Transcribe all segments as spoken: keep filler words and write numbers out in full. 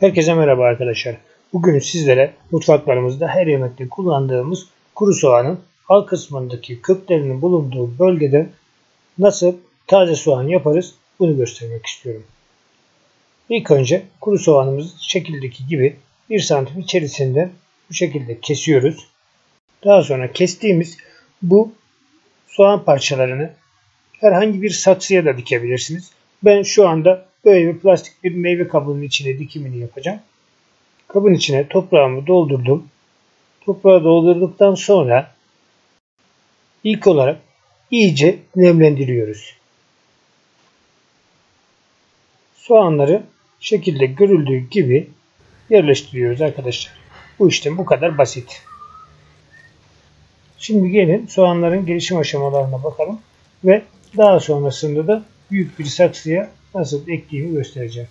Herkese merhaba arkadaşlar. Bugün sizlere mutfaklarımızda her yemekte kullandığımız kuru soğanın alt kısmındaki köklerinin bulunduğu bölgeden nasıl taze soğan yaparız bunu göstermek istiyorum. İlk önce kuru soğanımızı şekildeki gibi bir santim içerisinde bu şekilde kesiyoruz. Daha sonra kestiğimiz bu soğan parçalarını herhangi bir saksıya da dikebilirsiniz. Ben şu anda böyle bir plastik bir meyve kabının içine dikimini yapacağım. Kabın içine toprağımı doldurdum. Toprağı doldurduktan sonra ilk olarak iyice nemlendiriyoruz. Soğanları şekilde görüldüğü gibi yerleştiriyoruz arkadaşlar. Bu işlem bu kadar basit. Şimdi gelin soğanların gelişim aşamalarına bakalım ve daha sonrasında da büyük bir saksıya nasıl ektiğimi göstereceğim.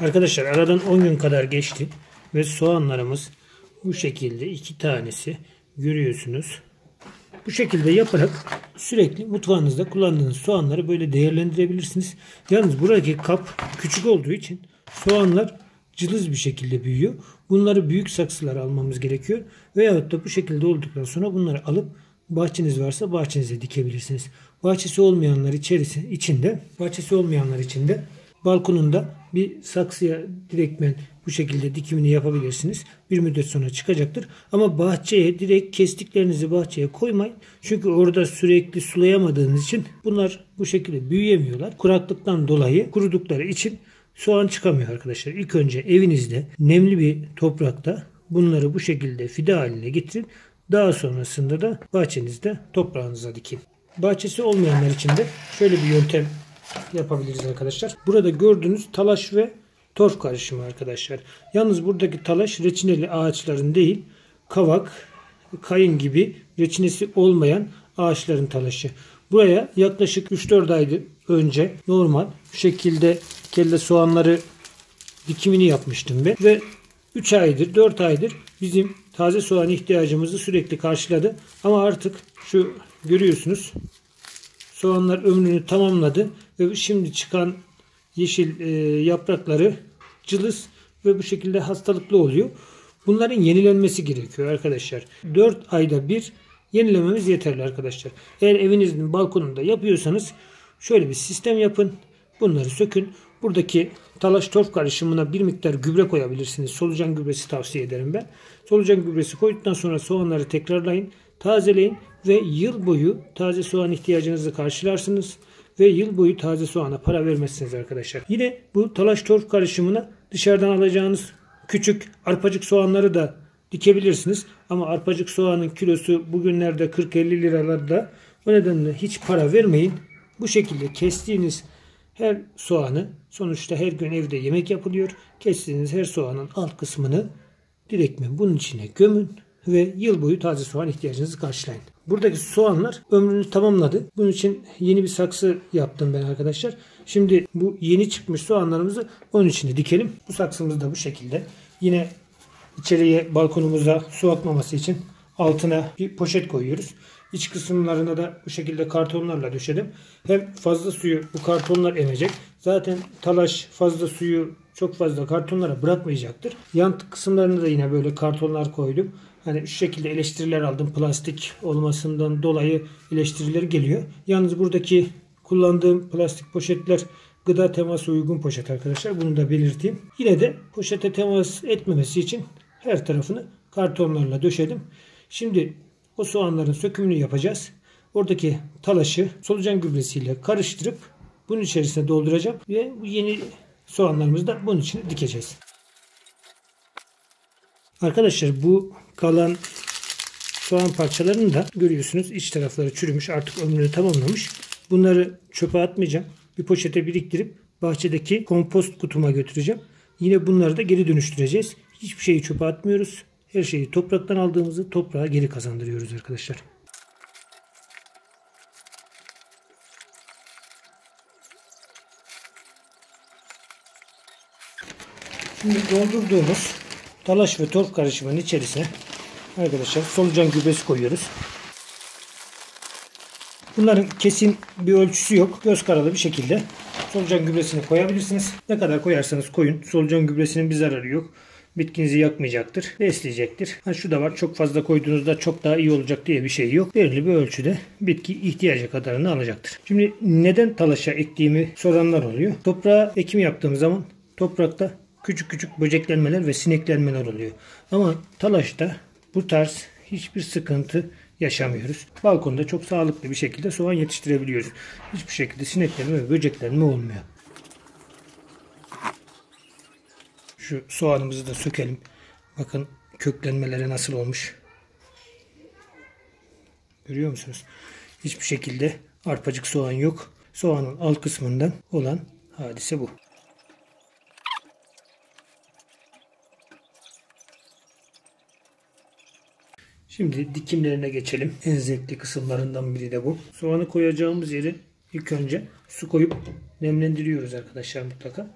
Arkadaşlar aradan on gün kadar geçti ve soğanlarımız bu şekilde, iki tanesi görüyorsunuz. Bu şekilde yaparak sürekli mutfağınızda kullandığınız soğanları böyle değerlendirebilirsiniz. Yalnız buradaki kap küçük olduğu için soğanlar cılız bir şekilde büyüyor. Bunları büyük saksılara almamız gerekiyor. Veyahut da bu şekilde olduktan sonra bunları alıp bahçeniz varsa bahçenize dikebilirsiniz. Bahçesi olmayanlar içerisi içinde, bahçesi olmayanlar içinde balkonunda bir saksıya direktmen bu şekilde dikimini yapabilirsiniz. Bir müddet sonra çıkacaktır. Ama bahçeye direkt kestiklerinizi bahçeye koymayın. Çünkü orada sürekli sulayamadığınız için bunlar bu şekilde büyüyemiyorlar. Kuraklıktan dolayı kurudukları için soğan çıkamıyor arkadaşlar. İlk önce evinizde nemli bir toprakta bunları bu şekilde fide haline getirin. Daha sonrasında da bahçenizde toprağınıza dikin. Bahçesi olmayanlar için de şöyle bir yöntem yapabiliriz arkadaşlar. Burada gördüğünüz talaş ve torf karışımı arkadaşlar. Yalnız buradaki talaş reçineli ağaçların değil, kavak, kayın gibi reçinesi olmayan ağaçların talaşı. Buraya yaklaşık üç dört ay önce normal bu şekilde kelle soğanları dikimini yapmıştım ve ve üç aydır dört aydır bizim taze soğan ihtiyacımızı sürekli karşıladı. Ama artık şu görüyorsunuz soğanlar ömrünü tamamladı ve şimdi çıkan yeşil e, yaprakları cılız ve bu şekilde hastalıklı oluyor. Bunların yenilenmesi gerekiyor arkadaşlar. dört ayda bir yenilememiz yeterli arkadaşlar. Eğer evinizin balkonunda yapıyorsanız şöyle bir sistem yapın. Bunları sökün. Buradaki talaş torf karışımına bir miktar gübre koyabilirsiniz. Solucan gübresi tavsiye ederim ben. Solucan gübresi koyduktan sonra soğanları tekrarlayın, tazeleyin ve yıl boyu taze soğan ihtiyacınızı karşılarsınız. Ve yıl boyu taze soğana para vermezsiniz arkadaşlar. Yine bu talaş torf karışımına dışarıdan alacağınız küçük arpacık soğanları da dikebilirsiniz. Ama arpacık soğanın kilosu bugünlerde kırk elli liralarda. O nedenle hiç para vermeyin. Bu şekilde kestiğiniz her soğanı, sonuçta her gün evde yemek yapılıyor. Kestiğiniz her soğanın alt kısmını direktmen bunun içine gömün ve yıl boyu taze soğan ihtiyacınızı karşılayın. Buradaki soğanlar ömrünü tamamladı. Bunun için yeni bir saksı yaptım ben arkadaşlar. Şimdi bu yeni çıkmış soğanlarımızı onun içine dikelim. Bu saksımız da bu şekilde. Yine içeriye balkonumuza su akmaması için altına bir poşet koyuyoruz. İç kısımlarına da bu şekilde kartonlarla döşedim. Hem fazla suyu bu kartonlar emecek. Zaten talaş fazla suyu çok fazla kartonlara bırakmayacaktır. Yan kısımlarına da yine böyle kartonlar koydum. Hani şu şekilde eleştiriler aldım. Plastik olmasından dolayı eleştiriler geliyor. Yalnız buradaki kullandığım plastik poşetler gıda teması uygun poşet arkadaşlar. Bunu da belirteyim. Yine de poşete temas etmemesi için her tarafını kartonlarla döşedim. Şimdi o soğanların sökümünü yapacağız. Oradaki talaşı solucan gübresiyle karıştırıp bunun içerisine dolduracağım ve bu yeni soğanlarımızı da bunun içine dikeceğiz. Arkadaşlar bu kalan soğan parçalarını da görüyorsunuz iç tarafları çürümüş, artık ömrünü tamamlamış. Bunları çöpe atmayacağım. Bir poşete biriktirip bahçedeki kompost kutuma götüreceğim. Yine bunları da geri dönüştüreceğiz. Hiçbir şeyi çöpe atmıyoruz. Her şeyi topraktan aldığımızı toprağa geri kazandırıyoruz arkadaşlar. Şimdi doldurduğumuz talaş ve torf karışımının içerisine Arkadaşlar solucan gübresi koyuyoruz. Bunların kesin bir ölçüsü yok. Göz kararı bir şekilde solucan gübresini koyabilirsiniz. Ne kadar koyarsanız koyun. Solucan gübresinin bir zararı yok. Bitkinizi yakmayacaktır. Besleyecektir. Ha, şu da var. Çok fazla koyduğunuzda çok daha iyi olacak diye bir şey yok. Belirli bir ölçüde bitki ihtiyacı kadarını alacaktır. Şimdi neden talaşa ektiğimi soranlar oluyor. Toprağa ekim yaptığım zaman toprakta küçük küçük böceklenmeler ve sineklenmeler oluyor. Ama talaşta bu tarz hiçbir sıkıntı yaşamıyoruz. Balkonda çok sağlıklı bir şekilde soğan yetiştirebiliyoruz. Hiçbir şekilde sineklenme ve böceklenme olmuyor. Şu soğanımızı da sökelim. Bakın köklenmeleri nasıl olmuş. Görüyor musunuz? Hiçbir şekilde arpacık soğan yok. Soğanın alt kısmından olan hadise bu. Şimdi dikimlerine geçelim. En zevkli kısımlarından biri de bu. Soğanı koyacağımız yeri ilk önce su koyup nemlendiriyoruz arkadaşlar mutlaka.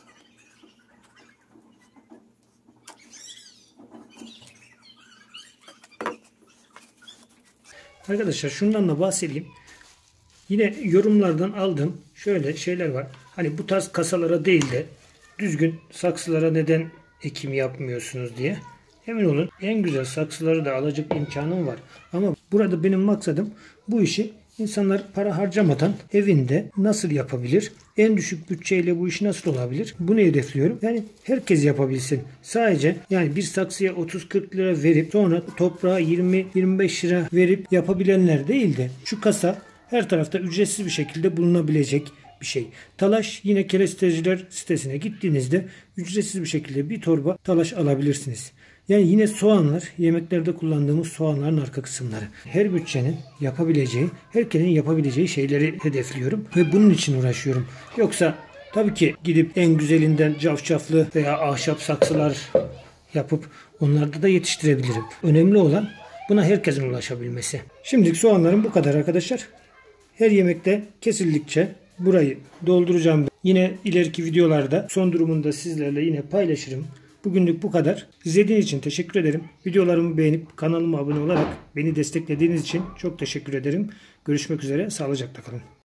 Arkadaşlar şundan da bahsedeyim. Yine yorumlardan aldığım şöyle şeyler var. Hani bu tarz kasalara değil de düzgün saksılara neden ekim yapmıyorsunuz diye. Emin olun en güzel saksıları da alacak imkanım var. Ama burada benim maksadım bu işi insanlar para harcamadan evinde nasıl yapabilir? En düşük bütçeyle bu iş nasıl olabilir? Bunu hedefliyorum. Yani herkes yapabilsin. Sadece yani bir saksıya otuz kırk lira verip sonra toprağa yirmi yirmi beş lira verip yapabilenler değil de şu kasa her tarafta ücretsiz bir şekilde bulunabilecek bir şey. Talaş yine keresteciler sitesine gittiğinizde ücretsiz bir şekilde bir torba talaş alabilirsiniz. Yani yine soğanlar, yemeklerde kullandığımız soğanların arka kısımları. Her bütçenin yapabileceği, herkesin yapabileceği şeyleri hedefliyorum ve bunun için uğraşıyorum. Yoksa tabii ki gidip en güzelinden cafcaflı veya ahşap saksılar yapıp onlarda da yetiştirebilirim. Önemli olan buna herkesin ulaşabilmesi. Şimdilik soğanlarım bu kadar arkadaşlar. Her yemekte kesildikçe burayı dolduracağım. Yine ileriki videolarda son durumunda sizlerle yine paylaşırım. Bugünlük bu kadar. İzlediğiniz için teşekkür ederim. Videolarımı beğenip kanalıma abone olarak beni desteklediğiniz için çok teşekkür ederim. Görüşmek üzere. Sağlıcakla kalın.